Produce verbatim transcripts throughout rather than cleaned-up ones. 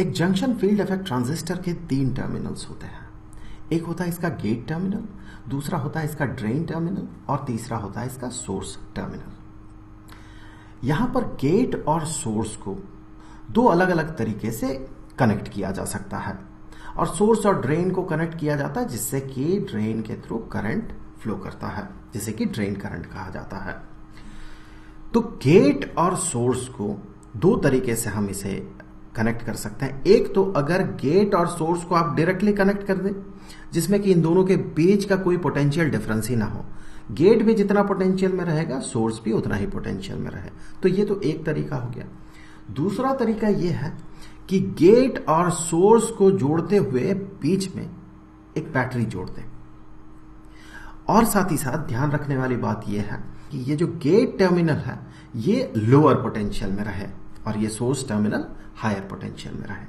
एक junction field effect transistor के तीन टर्मिनल्स होते हैं। एक होता है इसका गेट टर्मिनल, दूसरा होता है इसका ड्रेन टर्मिनल और तीसरा होता है इसका सोर्स टर्मिनल। यहां पर गेट और सोर्स को दो अलग अलग तरीके से कनेक्ट किया जा सकता है और सोर्स और ड्रेन को कनेक्ट किया जाता है जिससे कि ड्रेन के थ्रू करंट फ्लो करता है, जिसे कि ड्रेन करंट कहा जाता है। तो गेट और सोर्स को दो तरीके से हम इसे कनेक्ट कर सकते हैं। एक तो अगर गेट और सोर्स को आप डायरेक्टली कनेक्ट कर दें जिसमें कि इन दोनों के बीच का कोई पोटेंशियल डिफरेंस ही ना हो, गेट भी जितना पोटेंशियल में रहेगा सोर्स भी उतना ही पोटेंशियल में रहे, तो ये तो एक तरीका हो गया। दूसरा तरीका ये है कि गेट और सोर्स को जोड़ते हुए बीच में एक बैटरी जोड़ दें। और साथ ही साथ ध्यान रखने वाली बात यह है कि ये जो गेट टर्मिनल है ये लोअर पोटेंशियल में रहे और ये सोर्स टर्मिनल हायर पोटेंशियल में रहे।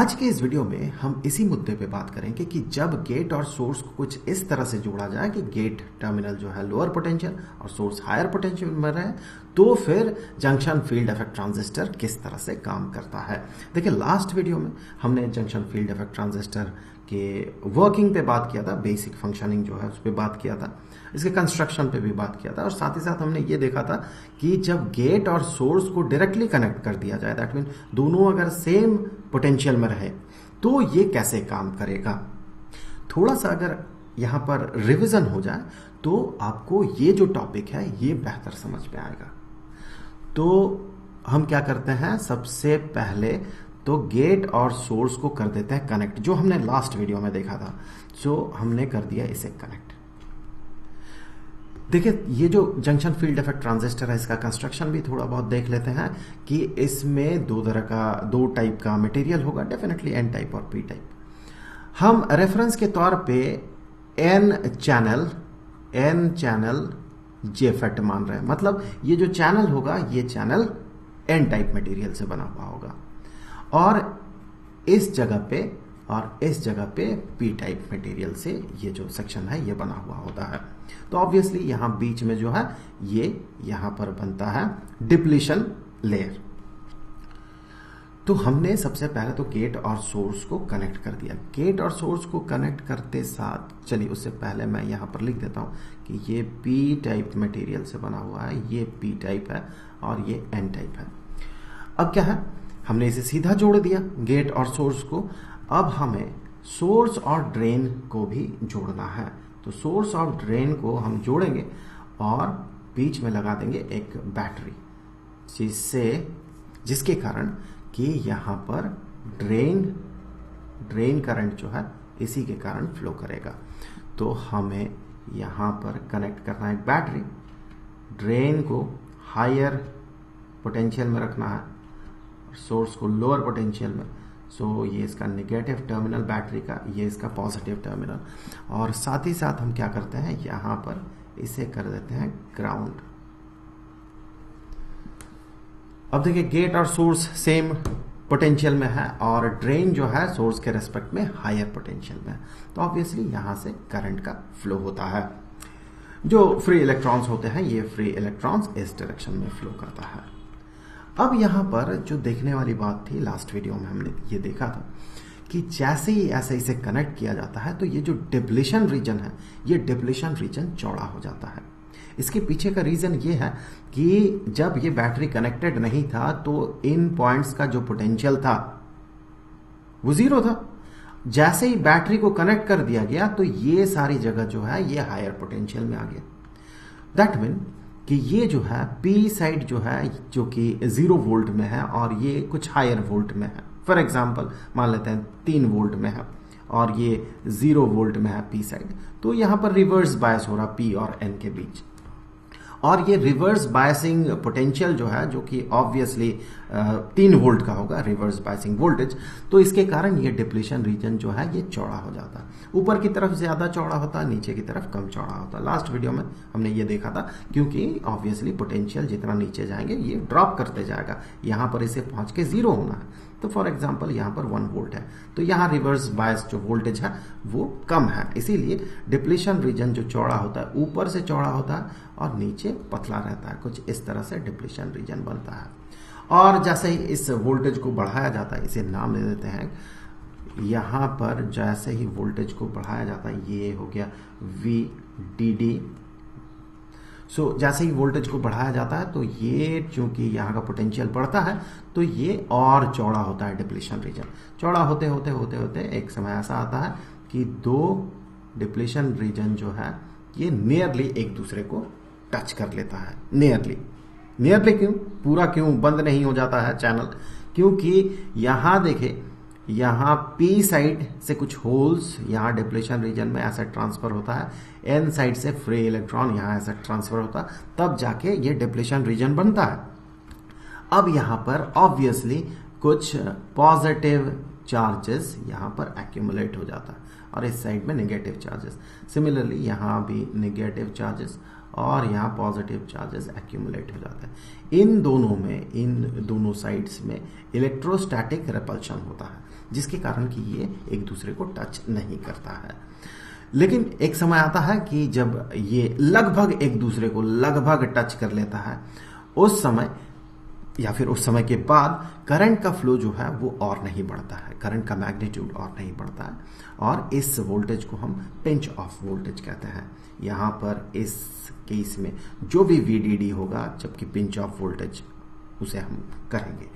आज के इस वीडियो में हम इसी मुद्दे पे बात करेंगे कि जब गेट और सोर्स को कुछ इस तरह से जोड़ा जाए कि गेट टर्मिनल जो है लोअर पोटेंशियल और सोर्स हायर पोटेंशियल में रहे, तो फिर जंक्शन फील्ड इफेक्ट ट्रांजिस्टर किस तरह से काम करता है। देखिए, लास्ट वीडियो में हमने जंक्शन फील्ड इफेक्ट ट्रांजिस्टर के वर्किंग पे बात किया था, बेसिक फंक्शनिंग जो है उस पर बात किया था, इसके कंस्ट्रक्शन पे भी बात किया था और साथ ही साथ हमने ये देखा था कि जब गेट और सोर्स को डायरेक्टली कनेक्ट कर दिया जाए, दैट मीन दोनों अगर सेम पोटेंशियल में रहे, तो ये कैसे काम करेगा। थोड़ा सा अगर यहाँ पर रिविजन हो जाए तो आपको ये जो टॉपिक है ये बेहतर समझ में आएगा। तो हम क्या करते हैं, सबसे पहले तो गेट और सोर्स को कर देते हैं कनेक्ट, जो हमने लास्ट वीडियो में देखा था, सो हमने कर दिया इसे कनेक्ट। देखिए, ये जो जंक्शन फील्ड इफेक्ट ट्रांजिस्टर है इसका कंस्ट्रक्शन भी थोड़ा बहुत देख लेते हैं कि इसमें दो तरह का दो टाइप का मटेरियल होगा, डेफिनेटली एन टाइप और पी टाइप। हम रेफरेंस के तौर पे N channel N channel JFET मान रहे हैं, मतलब ये जो चैनल होगा ये चैनल एन टाइप मटेरियल से बना हुआ होगा और इस जगह पे और इस जगह पे पी टाइप मटेरियल से ये जो सेक्शन है ये बना हुआ होता है। तो ऑब्वियसली यहाँ बीच में जो है ये यहाँ पर बनता है डिप्लीशन लेयर। तो हमने सबसे पहले तो गेट और सोर्स को कनेक्ट कर दिया। गेट और सोर्स को कनेक्ट करते साथ, चलिए उससे पहले मैं यहाँ पर लिख देता हूँ कि ये पी टाइप मटेरियल से बना हुआ है, ये पी टाइप है और ये एन टाइप है। अब क्या है, हमने इसे सीधा जोड़ दिया गेट और सोर्स को। अब हमें सोर्स और ड्रेन को भी जोड़ना है, तो सोर्स और ड्रेन को हम जोड़ेंगे और बीच में लगा देंगे एक बैटरी, जिससे जिसके कारण कि यहाँ पर ड्रेन ड्रेन करंट जो है इसी के कारण फ्लो करेगा। तो हमें यहाँ पर कनेक्ट करना है एक बैटरी, ड्रेन को हायर पोटेंशियल में रखना है, सोर्स को लोअर पोटेंशियल में। सो so, ये इसका नेगेटिव टर्मिनल बैटरी का, ये इसका पॉजिटिव टर्मिनल। और साथ ही साथ हम क्या करते हैं, यहाँ पर इसे कर देते हैं ग्राउंड। अब देखिए, गेट और सोर्स सेम पोटेंशियल में है और ड्रेन जो है सोर्स के रेस्पेक्ट में हायर पोटेंशियल में है, तो ऑब्वियसली यहाँ से करंट का फ्लो होता है। जो फ्री इलेक्ट्रॉन्स होते हैं ये फ्री इलेक्ट्रॉन्स इस डायरेक्शन में फ्लो करता है। अब यहाँ पर जो देखने वाली बात थी लास्ट वीडियो में, हमने ये देखा था कि जैसे ही ऐसे इसे कनेक्ट किया जाता है तो ये जो डिप्लीशन रीजन है ये डिप्लीशन रीजन चौड़ा हो जाता है। इसके पीछे का रीजन ये है कि जब ये बैटरी कनेक्टेड नहीं था तो इन पॉइंट्स का जो पोटेंशियल था वो जीरो था। जैसे ही बैटरी को कनेक्ट कर दिया गया तो ये सारी जगह जो है ये हायर पोटेंशियल में आ गया। दैट मीन कि ये जो है पी साइड जो है जो कि जीरो वोल्ट में है और ये कुछ हायर वोल्ट में है, फॉर एग्जांपल मान लेते हैं तीन वोल्ट में है और ये जीरो वोल्ट में है पी साइड, तो यहाँ पर रिवर्स बायस हो रहा पी और एन के बीच। और ये रिवर्स बायसिंग पोटेंशियल जो है जो कि ऑब्वियसली तीन वोल्ट का होगा रिवर्स बायसिंग वोल्टेज, तो इसके कारण ये डिप्लीशन रीजन जो है ये चौड़ा हो जाता है। ऊपर की तरफ ज्यादा चौड़ा होता, नीचे की तरफ कम चौड़ा होता। लास्ट वीडियो में हमने ये देखा था, क्योंकि ऑब्वियसली पोटेंशियल जितना नीचे जाएंगे ये ड्रॉप करते जाएगा, यहाँ पर इसे पहुंच के जीरो होना है। तो फॉर एग्जाम्पल यहाँ पर वन वोल्ट है तो यहाँ रिवर्स बायस जो वोल्टेज है वो कम है, इसीलिए डिप्लीशन रीजन जो चौड़ा होता है ऊपर से चौड़ा होता है और नीचे पतला रहता है। कुछ इस तरह से डिप्लीशन रीजन बनता है। और जैसे ही इस वोल्टेज को बढ़ाया जाता है, इसे नाम दे देते हैं, यहाँ पर जैसे ही वोल्टेज को बढ़ाया जाता है ये हो गया वी डी डी। सो जैसे ही वोल्टेज को बढ़ाया जाता है तो ये चूंकि यहाँ का पोटेंशियल बढ़ता है तो ये और चौड़ा होता है डिप्लेशन रीजन। चौड़ा होते होते होते होते एक समय ऐसा आता है कि दो डिप्लेशन रीजन जो है ये नियरली एक दूसरे को टच कर लेता है। नियरली नियरली क्यों, पूरा क्यों बंद नहीं हो जाता है चैनल, क्योंकि यहाँ देखे यहाँ पी साइड से कुछ होल्स यहाँ डिप्लेशन रीजन में ऐसा ट्रांसफर होता है, एन साइड से फ्री इलेक्ट्रॉन यहाँ ऐसा ट्रांसफर होता है, तब जाके ये डिप्लेशन रीजन बनता है। अब यहाँ पर ऑब्वियसली कुछ पॉजिटिव चार्जेस यहाँ पर एक्यूमुलेट हो जाता है और इस साइड में नेगेटिव चार्जेस, सिमिलरली यहाँ भी नेगेटिव चार्जेस और यहाँ पॉजिटिव चार्जेस एक्यूमुलेट हो जाते हैं। इन दोनों में, इन दोनों साइड्स में इलेक्ट्रोस्टैटिक रिपल्शन होता है, जिसके कारण कि ये एक दूसरे को टच नहीं करता है। लेकिन एक समय आता है कि जब ये लगभग एक दूसरे को लगभग टच कर लेता है, उस समय या फिर उस समय के बाद करंट का फ्लो जो है वो और नहीं बढ़ता है, करंट का मैग्नीट्यूड और नहीं बढ़ता है, और इस वोल्टेज को हम पिंच ऑफ वोल्टेज कहते हैं। यहाँ पर इस केस में जो भी वीडीडी होगा जबकि पिंच ऑफ वोल्टेज उसे हम कहेंगे।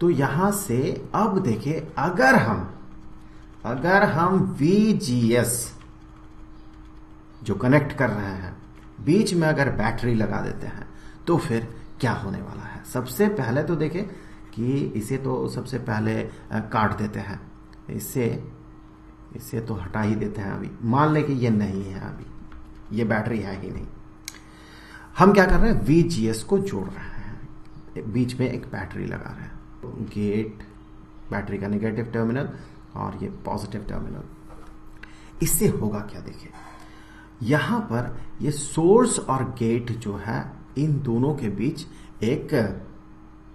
तो यहाँ से अब देखें, अगर हम अगर हम वीजीएस जो कनेक्ट कर रहे हैं बीच में अगर बैटरी लगा देते हैं तो फिर क्या होने वाला है। सबसे पहले तो देखें कि इसे तो सबसे पहले काट देते हैं, इसे इसे तो हटा ही देते हैं। अभी मान लें कि ये नहीं है, अभी ये बैटरी है ही नहीं। हम क्या कर रहे हैं, वीजीएस को जोड़ रहे हैं, बीच में एक बैटरी लगा रहे हैं। गेट, बैटरी का नेगेटिव टर्मिनल और ये पॉजिटिव टर्मिनल। इससे होगा क्या, देखिए यहां पर ये सोर्स और गेट जो है इन दोनों के बीच एक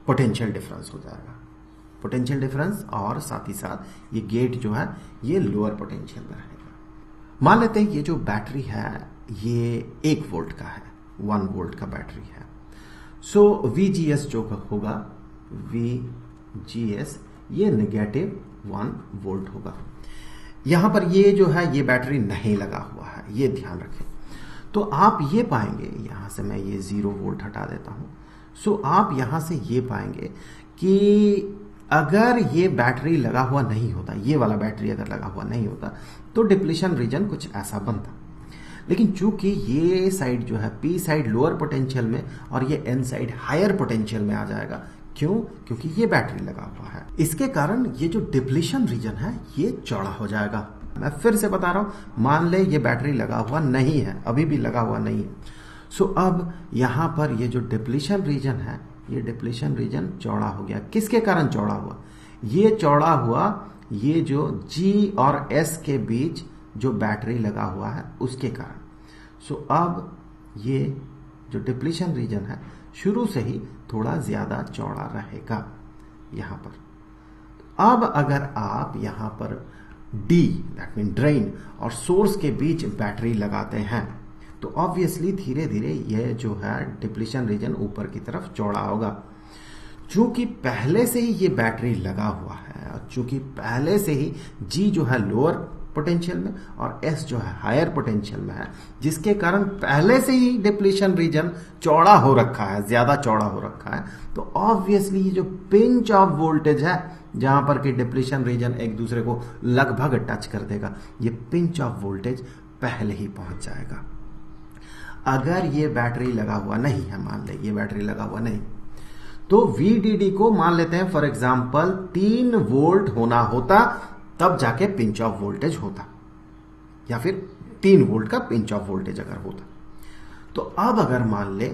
पोटेंशियल डिफरेंस हो जाएगा, पोटेंशियल डिफरेंस, और साथ ही साथ ये गेट जो है ये लोअर पोटेंशियल में रहेगा। मान लेते हैं ये जो बैटरी है ये एक वोल्ट का है, वन वोल्ट का बैटरी है। सो वीजीएस जो होगा, वीजीएस ये नेगेटिव वन वोल्ट होगा। यहां पर ये जो है ये बैटरी नहीं लगा हुआ है, ये ध्यान रखें। तो आप ये पाएंगे, यहां से मैं ये जीरो वोल्ट हटा देता हूं। सो आप यहां से ये पाएंगे कि अगर ये बैटरी लगा हुआ नहीं होता, ये वाला बैटरी अगर लगा हुआ नहीं होता तो डिप्लेशन रीजन कुछ ऐसा बनता। लेकिन चूंकि ये साइड जो है पी साइड लोअर पोटेंशियल में और ये एन साइड हायर पोटेंशियल में आ जाएगा। क्यों, क्योंकि ये बैटरी लगा हुआ है, इसके कारण ये जो डिप्लेशन रीजन है ये चौड़ा हो जाएगा। मैं फिर से बता रहा हूं, मान ले ये बैटरी लगा हुआ नहीं है, अभी भी लगा हुआ नहीं है। सो अब यहां पर ये जो डिप्लेशन रीजन है ये डिप्लेशन रीजन चौड़ा हो गया। किसके कारण चौड़ा हुआ, ये चौड़ा हुआ ये जो जी और एस के बीच जो बैटरी लगा हुआ है उसके कारण। सो अब ये जो डिप्लेशन रीजन है शुरू से ही थोड़ा ज्यादा चौड़ा रहेगा यहां पर। अब अगर आप यहां पर डी दैट मीन ड्रेन और सोर्स के बीच बैटरी लगाते हैं तो ऑब्वियसली धीरे धीरे यह जो है डिप्लेशन रीजन ऊपर की तरफ चौड़ा होगा। चूंकि पहले से ही ये बैटरी लगा हुआ है और चूंकि पहले से ही जी जो है लोअर पोटेंशियल में और एस जो है हायर पोटेंशियल में है, जिसके कारण पहले से ही डिप्लेशन रीजन चौड़ा हो रखा है, ज्यादा चौड़ा हो रखा है। तो ऑब्वियसली ये जो पिंच ऑफ वोल्टेज है जहां पर कि डिप्लेशन रीजन एक दूसरे को लगभग टच कर देगा, ये पिंच ऑफ वोल्टेज पहले ही पहुंच जाएगा। अगर ये बैटरी लगा हुआ नहीं है, मान ले ये बैटरी लगा हुआ नहीं, तो वीडीडी को मान लेते हैं फॉर एग्जाम्पल तीन वोल्ट होना होता तब जाके पिंच ऑफ वोल्टेज होता, या फिर तीन वोल्ट का पिंच ऑफ वोल्टेज अगर होता। तो अब अगर मान ले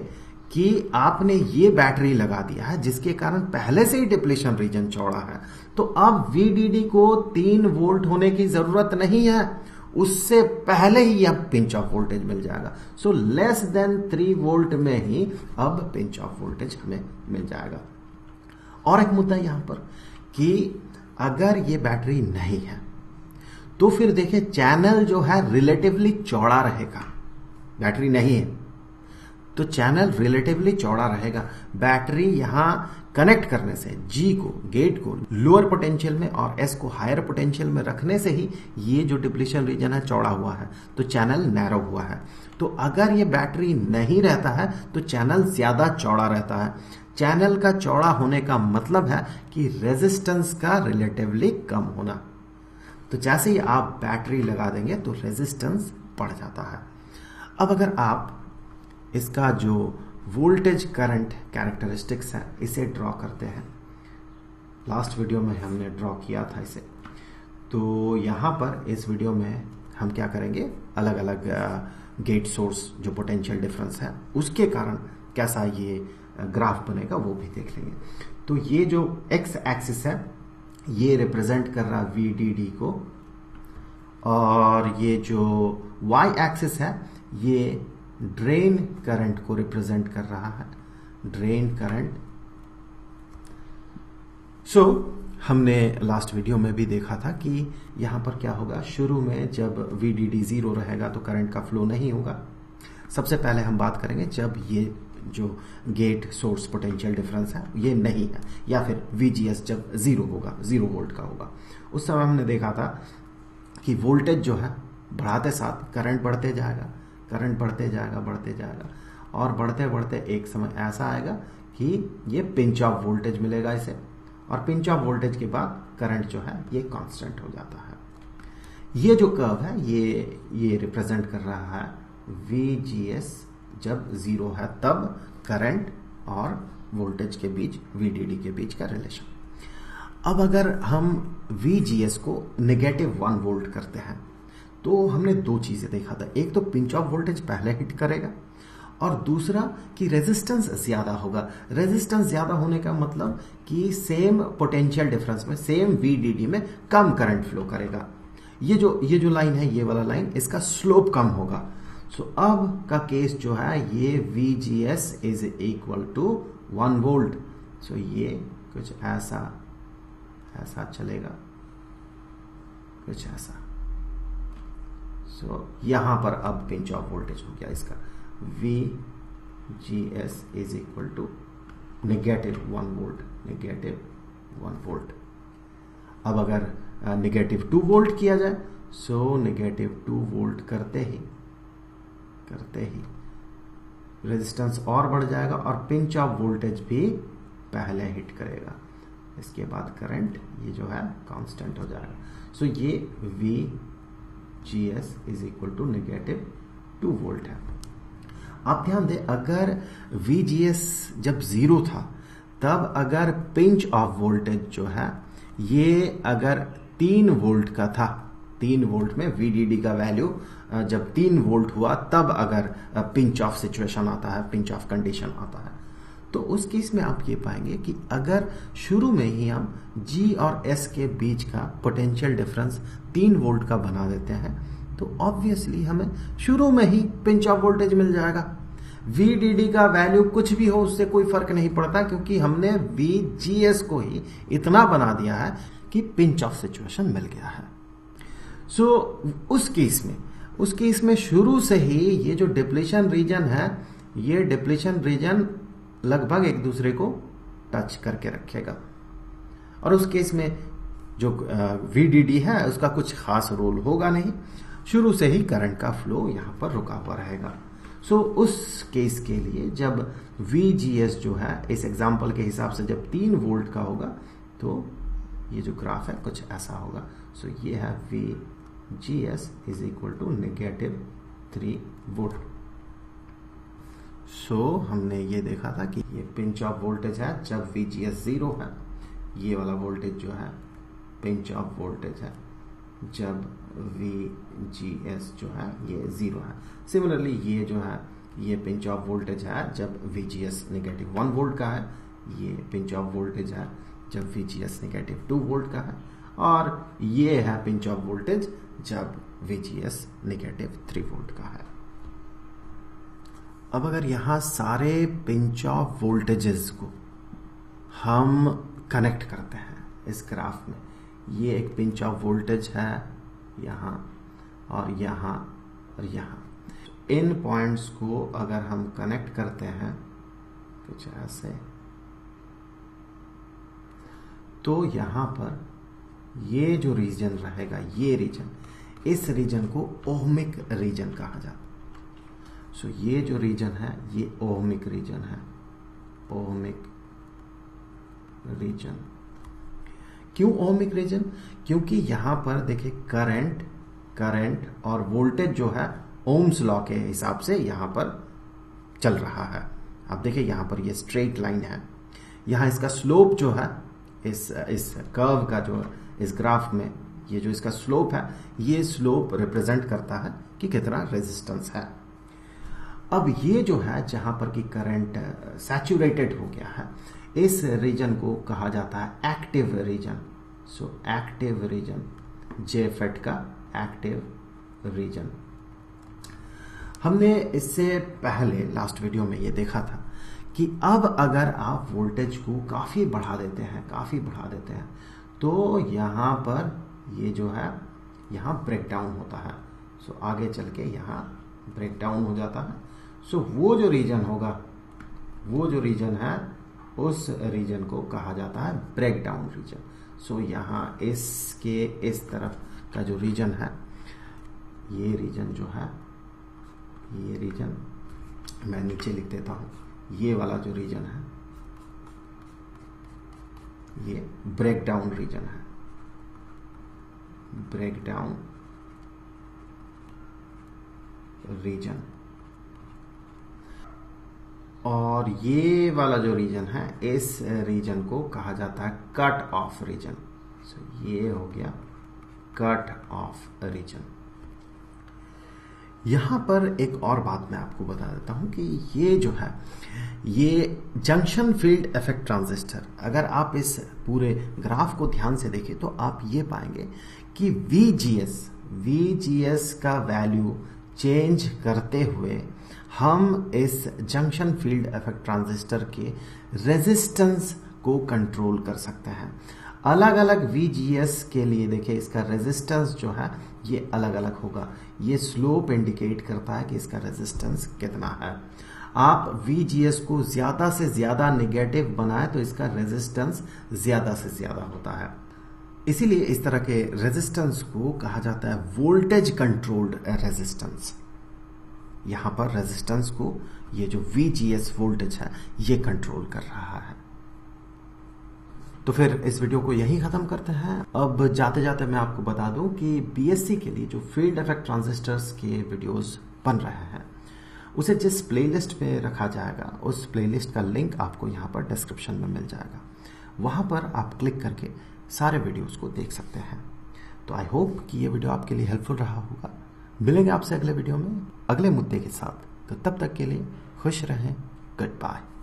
कि आपने ये बैटरी लगा दिया है जिसके कारण पहले से ही डिप्लेशन रीजन चौड़ा है, तो अब वीडीडी को तीन वोल्ट होने की जरूरत नहीं है, उससे पहले ही अब पिंच ऑफ वोल्टेज मिल जाएगा। So less than three volt में ही अब पिंच ऑफ वोल्टेज हमें मिल जाएगा। और एक मुद्दा यहां पर कि अगर ये बैटरी नहीं है तो फिर देखिए चैनल जो है रिलेटिवली चौड़ा रहेगा। बैटरी नहीं है तो चैनल रिलेटिवली चौड़ा रहेगा। बैटरी यहां कनेक्ट करने से, G को, गेट को लोअर पोटेंशियल में और S को हायर पोटेंशियल में रखने से ही ये जो डिप्लीशन रीजन है चौड़ा हुआ है, तो चैनल नैरो हुआ है। तो अगर ये बैटरी नहीं रहता है तो चैनल ज्यादा चौड़ा रहता है। चैनल का चौड़ा होने का मतलब है कि रेजिस्टेंस का रिलेटिवली कम होना। तो जैसे ही आप बैटरी लगा देंगे तो रेजिस्टेंस बढ़ जाता है। अब अगर आप इसका जो वोल्टेज करंट कैरेक्टरिस्टिक्स है इसे ड्रॉ करते हैं, लास्ट वीडियो में हमने ड्रॉ किया था इसे, तो यहाँ पर इस वीडियो में हम क्या करेंगे, अलग अलग गेट सोर्स जो पोटेंशियल डिफरेंस है उसके कारण कैसा ये ग्राफ बनेगा वो भी देख लेंगे। तो ये जो एक्स एक्सिस है ये रिप्रेजेंट कर रहा वीडीडी को, और ये जो वाई एक्सिस है ये ड्रेन करंट को रिप्रेजेंट कर रहा है, ड्रेन करंट। सो हमने लास्ट वीडियो में भी देखा था कि यहाँ पर क्या होगा, शुरू में जब वीडीडी जीरो रहेगा तो करंट का फ्लो नहीं होगा। सबसे पहले हम बात करेंगे जब ये जो गेट सोर्स पोटेंशियल डिफरेंस है ये नहीं है, या फिर वीजीएस जब जीरो होगा, जीरो वोल्ट का होगा, उस समय हमने देखा था कि वोल्टेज जो है बढ़ाते साथ करंट बढ़ते जाएगा, करंट बढ़ते जाएगा, बढ़ते जाएगा, और बढ़ते बढ़ते एक समय ऐसा आएगा कि ये पिंच ऑफ वोल्टेज मिलेगा इसे, और पिंच ऑफ वोल्टेज के बाद करंट जो है ये कांस्टेंट हो जाता है। ये जो कर्व है ये ये रिप्रेजेंट कर रहा है वीजीएस जब जीरो है तब करंट और वोल्टेज के बीच, वीडीडी के बीच का रिलेशन। अब अगर हम वीजीएस को नेगेटिव वन वोल्ट करते हैं तो हमने दो चीजें देखा था, एक तो पिंच ऑफ वोल्टेज पहले हिट करेगा और दूसरा कि रेजिस्टेंस ज्यादा होगा। रेजिस्टेंस ज्यादा होने का मतलब कि सेम पोटेंशियल डिफरेंस में, सेम वीडीडी में कम करंट फ्लो करेगा। ये जो ये जो लाइन है, ये वाला लाइन, इसका स्लोप कम होगा। सो so, अब का केस जो है ये VGS is equal to one volt. So ये कुछ ऐसा ऐसा चलेगा, कुछ ऐसा। सो so, यहां पर अब पिंच ऑफ वोल्टेज हो गया इसका, V G S is equal to negative one volt, negative one volt. अब अगर नेगेटिव टू वोल्ट किया जाए, सो नेगेटिव टू वोल्ट करते ही करते ही रेजिस्टेंस और बढ़ जाएगा और पिंच ऑफ वोल्टेज भी पहले हिट करेगा, इसके बाद करंट ये जो है कांस्टेंट हो जाएगा। सो so, ये V G S is equal to negative two volt है। आप ध्यान दें, अगर वी जी एस जब जीरो था तब अगर पिंच ऑफ वोल्टेज जो है ये अगर तीन वोल्ट का था, तीन वोल्ट में वीडीडी का वैल्यू जब तीन वोल्ट हुआ तब अगर पिंच ऑफ सिचुएशन आता है, पिंच ऑफ कंडीशन आता है, तो उस केस में आप ये पाएंगे कि अगर शुरू में ही हम जी और एस के बीच का पोटेंशियल डिफरेंस तीन वोल्ट का बना देते हैं तो ऑब्वियसली हमें शुरू में ही पिंच ऑफ वोल्टेज मिल जाएगा। वीडीडी का वैल्यू कुछ भी हो उससे कोई फर्क नहीं पड़ता, क्योंकि हमने वीजीएस को ही इतना बना दिया है कि पिंच ऑफ सिचुएशन मिल गया है। सो so, उस केस में उस केस में शुरू से ही ये जो डिप्लीशन रीजन है ये डिप्लीशन रीजन लगभग एक दूसरे को टच करके रखेगा, और उस केस में जो वीडीडी है उसका कुछ खास रोल होगा नहीं, शुरू से ही करंट का फ्लो यहाँ पर रुका हुआ रहेगा। सो so, उस केस के लिए जब वीजीएस जो है इस एग्जाम्पल के हिसाब से जब तीन वोल्ट का होगा तो ये जो ग्राफ है कुछ ऐसा होगा। सो so, ये है VGS is equal to negative three volt. So so, हमने ये देखा था कि ये पिंच ऑफ वोल्टेज है जब वीजीएस जीरो है, ये वाला वोल्टेज जो है पिंच ऑफ वोल्टेज है जब वीजीएस जो है ये जीरो है। सिमिलरली ये जो है ये पिंच ऑफ वोल्टेज है जब वीजीएस नेगेटिव वन वोल्ट का है, ये पिंच ऑफ वोल्टेज है जब वीजीएस नेगेटिव टू वोल्ट का है, और ये है पिंच ऑफ वोल्टेज जब वीजीएस नेगेटिव थ्री वोल्ट का है। अब अगर यहाँ सारे पिंच ऑफ वोल्टेजेस को हम कनेक्ट करते हैं इस ग्राफ में, ये एक पिंच ऑफ वोल्टेज है यहाँ और यहाँ और यहाँ, इन पॉइंट्स को अगर हम कनेक्ट करते हैं कुछ ऐसे तो यहाँ पर ये जो रीजन रहेगा, ये रीजन, इस रीजन को ओहमिक रीजन कहा जाता है। सो ये जो रीजन है ये ओहमिक रीजन है, ओहमिक रीजन। क्यों ओहमिक रीजन? क्योंकि यहाँ पर देखिए करंट करंट और वोल्टेज जो है ओम्स लॉ के हिसाब से यहाँ पर चल रहा है। आप देखिए यहाँ पर ये स्ट्रेट लाइन है, यहाँ इसका स्लोप जो है, इस इस कर्व का जो इस ग्राफ में ये जो इसका स्लोप है, ये स्लोप रिप्रेजेंट करता है कि कितना रेजिस्टेंस है। अब ये जो है जहां पर कि करंट सैचुरेटेड हो गया है, इस रीजन को कहा जाता है active region. So active region, JFET का एक्टिव रीजन। हमने इससे पहले लास्ट वीडियो में ये देखा था कि अब अगर आप वोल्टेज को काफी बढ़ा देते हैं, काफी बढ़ा देते हैं तो यहाँ पर ये जो है यहाँ ब्रेकडाउन होता है। सो आगे चल के यहाँ ब्रेकडाउन हो जाता है। सो वो जो रीजन होगा, वो जो रीजन है उस रीजन को कहा जाता है ब्रेकडाउन रीजन। सो यहाँ इसके इस तरफ का जो रीजन है, ये रीजन जो है, ये रीजन मैं नीचे लिख देता हूँ, ये वाला जो रीजन है ये ब्रेकडाउन रीजन है, ब्रेकडाउन रीजन। और ये वाला जो रीजन है इस रीजन को कहा जाता है कट ऑफ रीजन। सो ये हो गया कट ऑफ रीजन। यहां पर एक और बात मैं आपको बता देता हूं कि ये जो है ये जंक्शन फील्ड इफेक्ट ट्रांजिस्टर, अगर आप इस पूरे ग्राफ को ध्यान से देखें तो आप ये पाएंगे कि V G S V G S का वैल्यू चेंज करते हुए हम इस जंक्शन फील्ड इफेक्ट ट्रांजिस्टर के रेजिस्टेंस को कंट्रोल कर सकते हैं। अलग अलग V G S के लिए देखिए इसका रेजिस्टेंस जो है ये अलग अलग होगा। ये स्लोप इंडिकेट करता है कि इसका रेजिस्टेंस कितना है। आप V G S को ज्यादा से ज्यादा नेगेटिव बनाए तो इसका रेजिस्टेंस ज्यादा से ज्यादा होता है। इसीलिए इस तरह के रेजिस्टेंस को कहा जाता है वोल्टेज कंट्रोल्ड रेजिस्टेंस। यहाँ पर रेजिस्टेंस को ये जो V G S वोल्टेज है ये कंट्रोल कर रहा है। तो फिर इस वीडियो को यहीं खत्म करते हैं। अब जाते जाते मैं आपको बता दूं कि B.Sc के लिए जो फील्ड इफेक्ट ट्रांजिस्टर्स के वीडियोस बन रहे हैं उसे जिस प्लेलिस्ट में रखा जाएगा उस प्लेलिस्ट का लिंक आपको यहाँ पर डिस्क्रिप्शन में मिल जाएगा। वहां पर आप क्लिक करके सारे वीडियोस को देख सकते हैं। तो आई होप कि ये वीडियो आपके लिए हेल्पफुल रहा होगा। मिलेंगे आपसे अगले वीडियो में अगले मुद्दे के साथ। तो तब तक के लिए खुश रहें। Good bye.